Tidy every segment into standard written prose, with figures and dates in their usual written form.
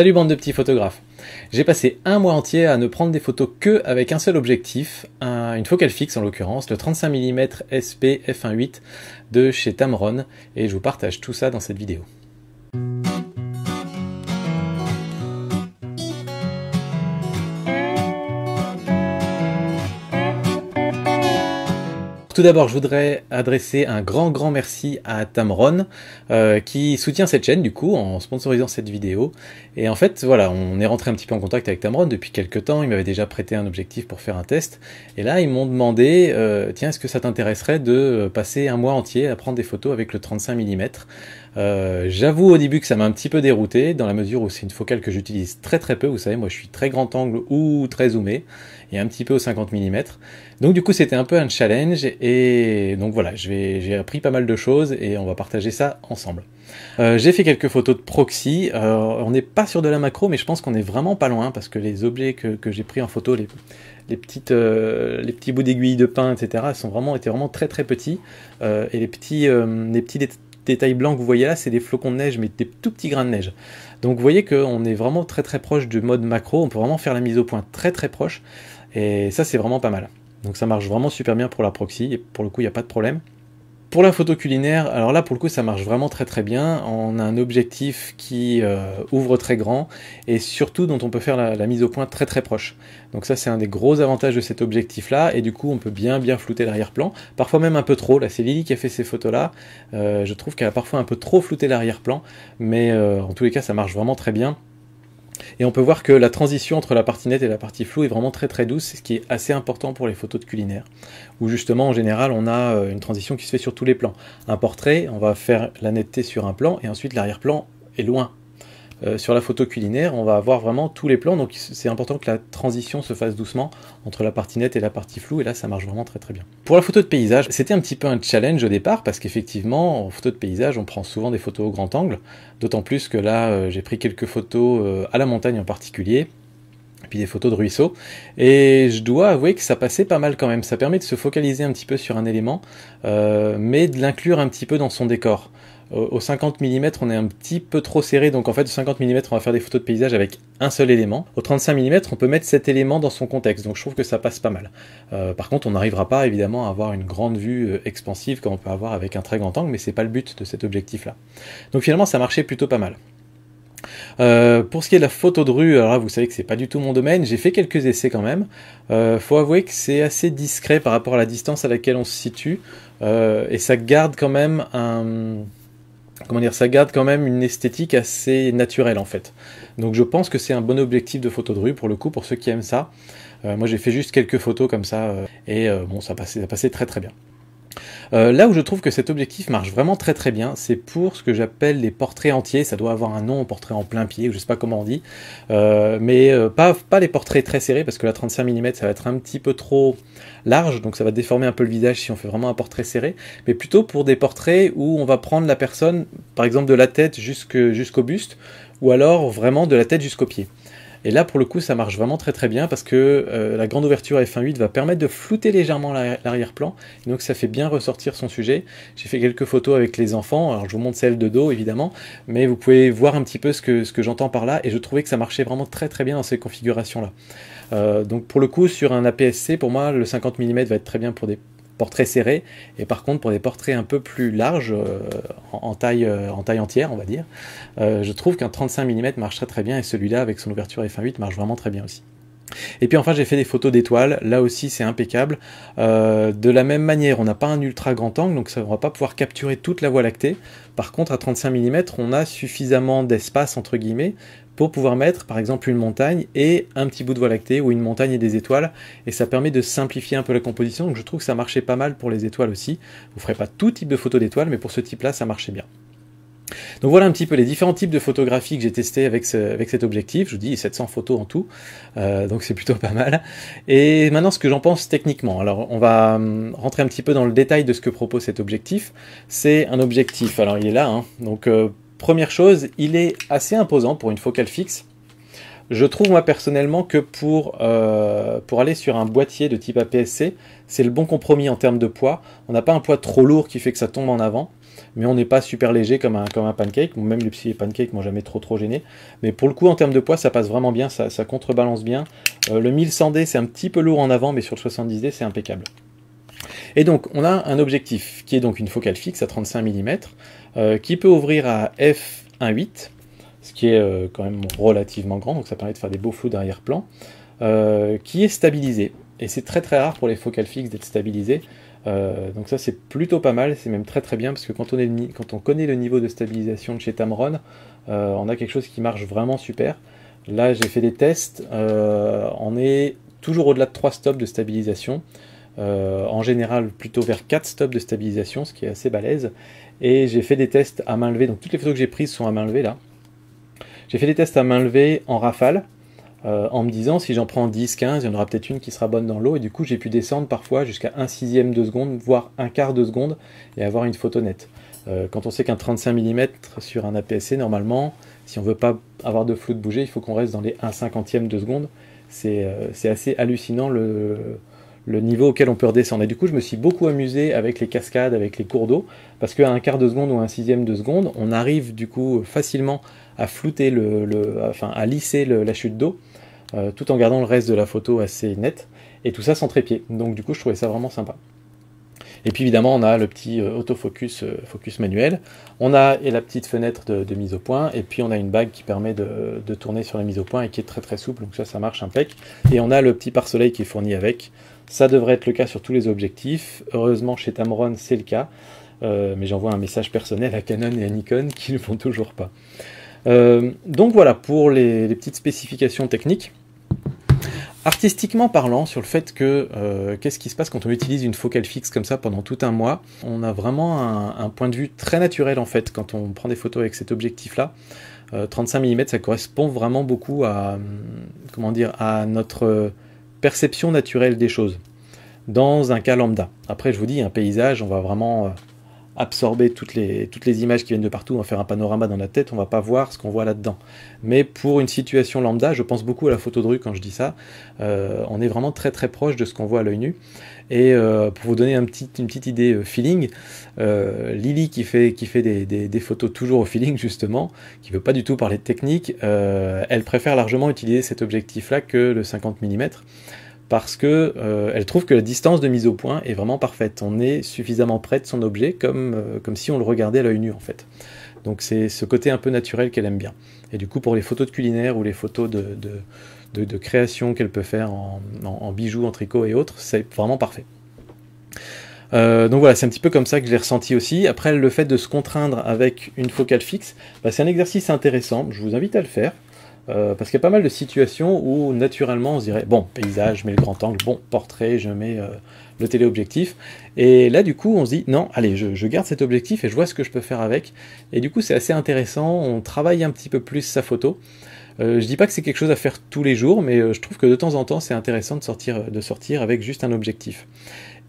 Salut bande de petits photographes. J'ai passé un mois entier à ne prendre des photos que avec un seul objectif, une focale fixe en l'occurrence, le 35mm SP F/1.8 de chez Tamron, et je vous partage tout ça dans cette vidéo. Tout d'abord, je voudrais adresser un grand merci à Tamron qui soutient cette chaîne du coup en sponsorisant cette vidéo. Et en fait, voilà, on est rentré un petit peu en contact avec Tamron depuis quelques temps. Ils m'avaient déjà prêté un objectif pour faire un test. Et là, ils m'ont demandé, tiens, est-ce que ça t'intéresserait de passer un mois entier à prendre des photos avec le 35mm? J'avoue au début que ça m'a un petit peu dérouté, dans la mesure où c'est une focale que j'utilise très peu. Vous savez, moi je suis très grand angle ou très zoomé, et un petit peu au 50mm. Donc du coup c'était un peu un challenge, et donc voilà, j'ai appris pas mal de choses et on va partager ça ensemble. J'ai fait quelques photos de proxy. On n'est pas sur de la macro, mais je pense qu'on est vraiment pas loin, parce que les objets que j'ai pris en photo, les petits bouts d'aiguilles de pin, etc., étaient vraiment très petits, et les petits détails blancs que vous voyez là, c'est des flocons de neige, mais des tout petits grains de neige. Donc vous voyez qu'on est vraiment très proche du mode macro. On peut vraiment faire la mise au point très proche, et ça c'est vraiment pas mal. Donc ça marche vraiment super bien pour la proxy, et pour le coup il n'y a pas de problème. Pour la photo culinaire, alors là pour le coup ça marche vraiment très bien. On a un objectif qui ouvre très grand, et surtout dont on peut faire la mise au point très proche. Donc ça c'est un des gros avantages de cet objectif là, et du coup on peut bien flouter l'arrière-plan, parfois même un peu trop. Là c'est Lily qui a fait ces photos là, je trouve qu'elle a parfois un peu trop flouté l'arrière-plan, mais en tous les cas ça marche vraiment très bien. Et on peut voir que la transition entre la partie nette et la partie floue est vraiment très douce, ce qui est assez important pour les photos de culinaire, où justement en général on a une transition qui se fait sur tous les plans. Un portrait, on va faire la netteté sur un plan, et ensuite l'arrière-plan est loin. Sur la photo culinaire, on va avoir vraiment tous les plans, donc c'est important que la transition se fasse doucement entre la partie nette et la partie floue, et là ça marche vraiment très bien. Pour la photo de paysage, c'était un petit peu un challenge au départ, parce qu'effectivement en photo de paysage on prend souvent des photos au grand angle, d'autant plus que là j'ai pris quelques photos à la montagne en particulier, et puis des photos de ruisseaux, et je dois avouer que ça passait pas mal quand même. Ça permet de se focaliser un petit peu sur un élément, mais de l'inclure un petit peu dans son décor. Au 50mm on est un petit peu trop serré, donc en fait au 50mm on va faire des photos de paysage avec un seul élément. Au 35mm on peut mettre cet élément dans son contexte, donc je trouve que ça passe pas mal. Par contre on n'arrivera pas évidemment à avoir une grande vue expansive comme on peut avoir avec un très grand angle, mais c'est pas le but de cet objectif là. Donc finalement ça marchait plutôt pas mal. Pour ce qui est de la photo de rue, alors là vous savez que c'est pas du tout mon domaine, j'ai fait quelques essais quand même. Faut avouer que c'est assez discret par rapport à la distance à laquelle on se situe, et ça garde quand même une esthétique assez naturelle en fait. Donc je pense que c'est un bon objectif de photo de rue pour le coup, pour ceux qui aiment ça. Moi j'ai fait juste quelques photos comme ça, et bon, ça passait très bien. Là où je trouve que cet objectif marche vraiment très bien, c'est pour ce que j'appelle les portraits entiers. Ça doit avoir un nom, portrait en plein pied, je sais pas comment on dit, mais pas les portraits très serrés, parce que la 35mm ça va être un petit peu trop large, donc ça va déformer un peu le visage si on fait vraiment un portrait serré, mais plutôt pour des portraits où on va prendre la personne par exemple de la tête jusqu'au buste, ou alors vraiment de la tête jusqu'au pied. Et là pour le coup ça marche vraiment très bien, parce que la grande ouverture F/1.8 va permettre de flouter légèrement l'arrière-plan, donc ça fait bien ressortir son sujet. J'ai fait quelques photos avec les enfants, alors je vous montre celle de dos évidemment, mais vous pouvez voir un petit peu ce que j'entends par là, et je trouvais que ça marchait vraiment très bien dans ces configurations là. Donc pour le coup sur un APS-C, pour moi le 50mm va être très bien pour des portraits serrés, et par contre pour des portraits un peu plus larges, en taille entière on va dire, je trouve qu'un 35mm marche très bien, et celui-là avec son ouverture F/1.8 marche vraiment très bien aussi. Et puis enfin j'ai fait des photos d'étoiles, là aussi c'est impeccable. De la même manière, on n'a pas un ultra grand angle, donc ça, on va pas pouvoir capturer toute la Voie lactée. Par contre à 35mm on a suffisamment d'espace entre guillemets pour pouvoir mettre par exemple une montagne et un petit bout de Voie lactée, ou une montagne et des étoiles, et ça permet de simplifier un peu la composition. Donc je trouve que ça marchait pas mal pour les étoiles aussi. Vous ferez pas tout type de photos d'étoiles, mais pour ce type là ça marchait bien. Donc voilà un petit peu les différents types de photographies que j'ai testé avec cet objectif. Je vous dis 700 photos en tout, donc c'est plutôt pas mal. Et maintenant ce que j'en pense techniquement, alors on va rentrer un petit peu dans le détail de ce que propose cet objectif. C'est un objectif, alors il est là, hein. Donc première chose, il est assez imposant pour une focale fixe. Je trouve moi personnellement que pour aller sur un boîtier de type APS-C, c'est le bon compromis en termes de poids. On n'a pas un poids trop lourd qui fait que ça tombe en avant. mais on n'est pas super léger comme un pancake. Même les petits pancakes m'ont jamais trop gêné, mais pour le coup en termes de poids ça passe vraiment bien, ça contrebalance bien. Le 1100D c'est un petit peu lourd en avant, mais sur le 70D c'est impeccable. Et donc on a un objectif qui est donc une focale fixe à 35 mm qui peut ouvrir à f/1.8, ce qui est quand même relativement grand, donc ça permet de faire des beaux flous d'arrière-plan, qui est stabilisé. Et c'est très très rare pour les focales fixes d'être stabilisées, donc ça c'est plutôt pas mal, c'est même très très bien, parce que quand on connaît le niveau de stabilisation de chez Tamron, on a quelque chose qui marche vraiment super. Là j'ai fait des tests, on est toujours au-delà de 3 stops de stabilisation, en général plutôt vers 4 stops de stabilisation, ce qui est assez balèze. Et j'ai fait des tests à main levée, donc toutes les photos que j'ai prises sont à main levée là. J'ai fait des tests à main levée en rafale, en me disant si j'en prends 10, 15, il y en aura peut-être une qui sera bonne dans l'eau, et du coup j'ai pu descendre parfois jusqu'à 1/6 de seconde, voire 1/4 de seconde, et avoir une photo nette. Quand on sait qu'un 35 mm sur un APS-C, normalement, si on veut pas avoir de flou de bouger, il faut qu'on reste dans les 1/50 de seconde, c'est assez hallucinant le niveau auquel on peut redescendre. Et du coup je me suis beaucoup amusé avec les cascades, avec les cours d'eau, parce qu'à 1/4 de seconde ou 1/6 de seconde on arrive du coup facilement à flouter à lisser la chute d'eau, tout en gardant le reste de la photo assez net, et tout ça sans trépied. Donc du coup je trouvais ça vraiment sympa. Et puis évidemment on a le petit autofocus manuel, on a la petite fenêtre de mise au point, et puis on a une bague qui permet de tourner sur la mise au point et qui est très très souple, donc ça marche impec. Et on a le petit pare-soleil qui est fourni avec. Ça devrait être le cas sur tous les objectifs, heureusement chez Tamron c'est le cas, mais j'envoie un message personnel à Canon et à Nikon qui ne le font toujours pas. Donc voilà pour les petites spécifications techniques. Artistiquement parlant, sur le fait que qu'est-ce qui se passe quand on utilise une focale fixe comme ça pendant tout un mois, on a vraiment un point de vue très naturel en fait quand on prend des photos avec cet objectif là. 35 mm ça correspond vraiment beaucoup à, comment dire, à notre perception naturelle des choses dans un cas lambda. Après je vous dis, un paysage on va vraiment absorber toutes les images qui viennent de partout, on va faire un panorama dans la tête, on va pas voir ce qu'on voit là-dedans. Mais pour une situation lambda, je pense beaucoup à la photo de rue quand je dis ça, on est vraiment très très proche de ce qu'on voit à l'œil nu. Et pour vous donner une petite idée feeling, Lily qui fait des photos toujours au feeling justement, qui veut pas du tout parler de technique, elle préfère largement utiliser cet objectif-là que le 50 mm. Parce que elle trouve que la distance de mise au point est vraiment parfaite. On est suffisamment près de son objet comme si on le regardait à l'œil nu en fait. Donc c'est ce côté un peu naturel qu'elle aime bien. Et du coup pour les photos de culinaire ou les photos de création qu'elle peut faire en bijoux, en tricot et autres, c'est vraiment parfait. Donc voilà, c'est un petit peu comme ça que je l'ai ressenti aussi. Après le fait de se contraindre avec une focale fixe, bah, c'est un exercice intéressant, je vous invite à le faire. Parce qu'il y a pas mal de situations où naturellement on se dirait bon paysage je mets le grand angle, bon portrait je mets le téléobjectif, et là du coup on se dit non allez je garde cet objectif et je vois ce que je peux faire avec, et du coup c'est assez intéressant, on travaille un petit peu plus sa photo. Je dis pas que c'est quelque chose à faire tous les jours, mais je trouve que de temps en temps c'est intéressant de sortir avec juste un objectif.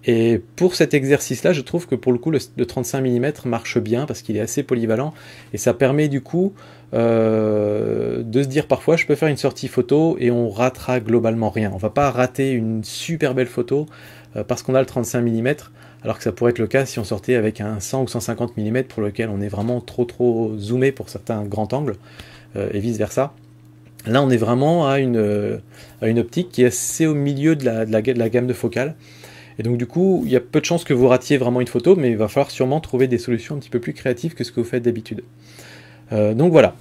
Et pour cet exercice-là, je trouve que pour le coup, le 35 mm marche bien parce qu'il est assez polyvalent et ça permet du coup de se dire parfois je peux faire une sortie photo et on ratera globalement rien. On va pas rater une super belle photo parce qu'on a le 35 mm, alors que ça pourrait être le cas si on sortait avec un 100 ou 150 mm pour lequel on est vraiment trop zoomé pour certains grands angles et vice versa. Là, on est vraiment à une optique qui est assez au milieu de la gamme de focale. Et donc du coup, il y a peu de chances que vous ratiez vraiment une photo, mais il va falloir sûrement trouver des solutions un petit peu plus créatives que ce que vous faites d'habitude. Donc voilà.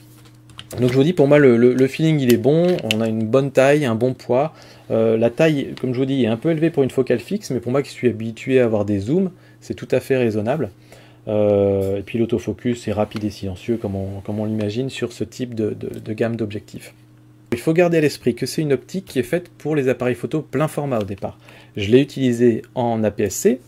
Donc je vous dis, pour moi, le feeling, il est bon. On a une bonne taille, un bon poids. La taille, comme je vous dis, est un peu élevée pour une focale fixe, mais pour moi qui suis habitué à avoir des zooms, c'est tout à fait raisonnable. Et puis l'autofocus est rapide et silencieux, comme on l'imagine, sur ce type de gamme d'objectifs. Il faut garder à l'esprit que c'est une optique qui est faite pour les appareils photo plein format au départ. Je l'ai utilisée en APS-C,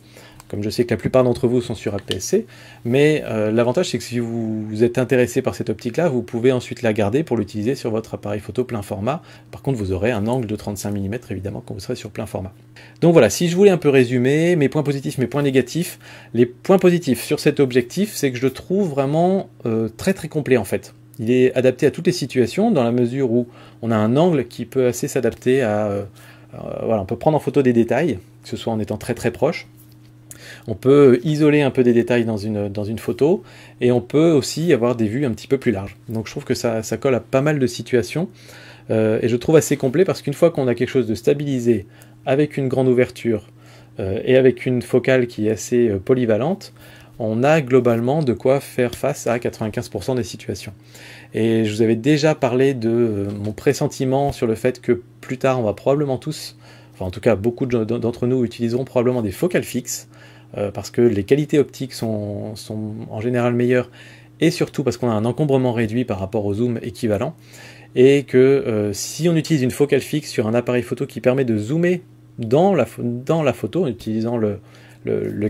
comme je sais que la plupart d'entre vous sont sur APS-C, mais l'avantage c'est que si vous êtes intéressé par cette optique-là, vous pouvez ensuite la garder pour l'utiliser sur votre appareil photo plein format. Par contre, vous aurez un angle de 35 mm évidemment quand vous serez sur plein format. Donc voilà, si je voulais un peu résumer mes points positifs, mes points négatifs, les points positifs sur cet objectif, c'est que je le trouve vraiment très complet en fait. Il est adapté à toutes les situations dans la mesure où on a un angle qui peut assez s'adapter à... voilà, on peut prendre en photo des détails, que ce soit en étant très proche. On peut isoler un peu des détails dans une photo, et on peut aussi avoir des vues un petit peu plus larges. Donc je trouve que ça colle à pas mal de situations, et je trouve assez complet, parce qu'une fois qu'on a quelque chose de stabilisé, avec une grande ouverture, et avec une focale qui est assez polyvalente, on a globalement de quoi faire face à 95% des situations. Et je vous avais déjà parlé de mon pressentiment sur le fait que plus tard on va probablement tous, enfin en tout cas beaucoup d'entre nous utiliseront probablement des focales fixes, parce que les qualités optiques sont en général meilleures, et surtout parce qu'on a un encombrement réduit par rapport au zoom équivalent, et que si on utilise une focale fixe sur un appareil photo qui permet de zoomer dans la photo en utilisant le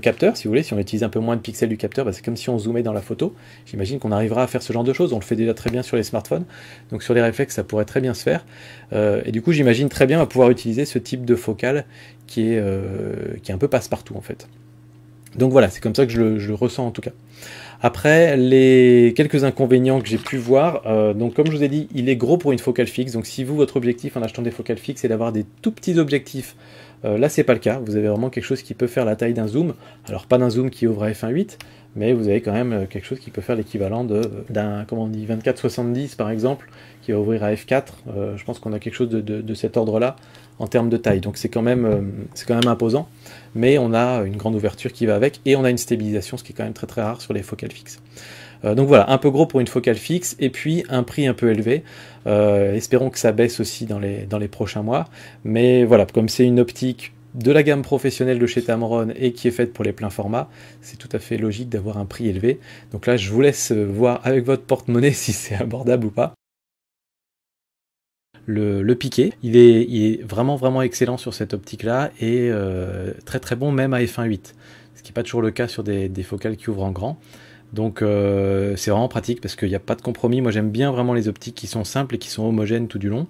capteur, si vous voulez, si on utilise un peu moins de pixels du capteur, bah c'est comme si on zoomait dans la photo. J'imagine qu'on arrivera à faire ce genre de choses, on le fait déjà très bien sur les smartphones, donc sur les réflexes ça pourrait très bien se faire, et du coup j'imagine très bien à pouvoir utiliser ce type de focale qui est un peu passe-partout en fait. Donc voilà, c'est comme ça que je le ressens en tout cas. Après, les quelques inconvénients que j'ai pu voir, donc comme je vous ai dit, il est gros pour une focale fixe, donc si vous, votre objectif en achetant des focales fixes est d'avoir des tout petits objectifs, là c'est pas le cas, vous avez vraiment quelque chose qui peut faire la taille d'un zoom, alors pas d'un zoom qui ouvre à f1.8, mais vous avez quand même quelque chose qui peut faire l'équivalent d'un 24-70 par exemple, qui va ouvrir à f4, je pense qu'on a quelque chose de cet ordre-là en termes de taille, donc c'est quand même imposant, mais on a une grande ouverture qui va avec, et on a une stabilisation, ce qui est quand même très très rare sur les focales fixes. Donc voilà, un peu gros pour une focale fixe, et puis un prix un peu élevé, espérons que ça baisse aussi dans les prochains mois, mais voilà, comme c'est une optique de la gamme professionnelle de chez Tamron et qui est faite pour les pleins formats, c'est tout à fait logique d'avoir un prix élevé. Donc là, je vous laisse voir avec votre porte-monnaie si c'est abordable ou pas. Le piqué, il est vraiment vraiment excellent sur cette optique là, et très très bon même à f1.8, ce qui n'est pas toujours le cas sur des focales qui ouvrent en grand. Donc c'est vraiment pratique parce qu'il n'y a pas de compromis. Moi j'aime bien vraiment les optiques qui sont simples et qui sont homogènes tout du long.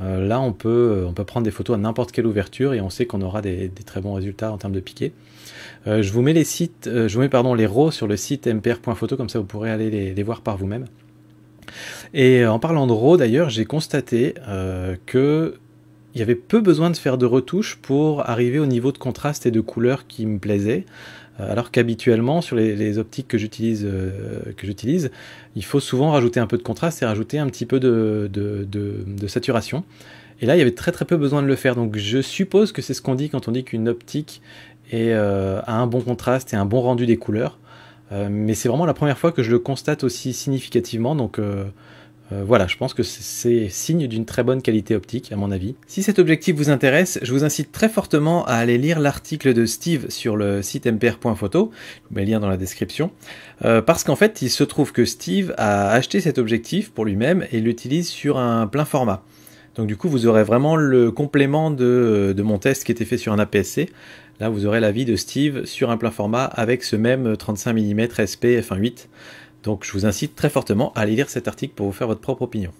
Là on peut prendre des photos à n'importe quelle ouverture et on sait qu'on aura des très bons résultats en termes de piqué. Je vous mets les RAW sur le site mpr.photo, comme ça vous pourrez aller les voir par vous-même. Et en parlant de RAW d'ailleurs, j'ai constaté que il y avait peu besoin de faire de retouches pour arriver au niveau de contraste et de couleur qui me plaisait, alors qu'habituellement sur les optiques que j'utilise, il faut souvent rajouter un peu de contraste et rajouter un petit peu de saturation. Et là il y avait très très peu besoin de le faire, donc je suppose que c'est ce qu'on dit quand on dit qu'une optique a un bon contraste et un bon rendu des couleurs. Mais c'est vraiment la première fois que je le constate aussi significativement, donc voilà, je pense que c'est signe d'une très bonne qualité optique à mon avis. Si cet objectif vous intéresse, je vous incite très fortement à aller lire l'article de Steve sur le site mpr.photo, je vous mets le lien dans la description, parce qu'en fait il se trouve que Steve a acheté cet objectif pour lui-même et l'utilise sur un plein format. Donc du coup vous aurez vraiment le complément de mon test qui était fait sur un APS-C. Là vous aurez l'avis de Steve sur un plein format avec ce même 35mm SP f1.8. Donc je vous incite très fortement à aller lire cet article pour vous faire votre propre opinion.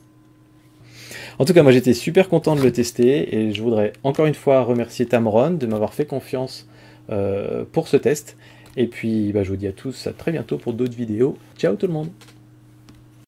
En tout cas moi j'étais super content de le tester et je voudrais encore une fois remercier Tamron de m'avoir fait confiance pour ce test. Et puis bah, je vous dis à tous à très bientôt pour d'autres vidéos. Ciao tout le monde!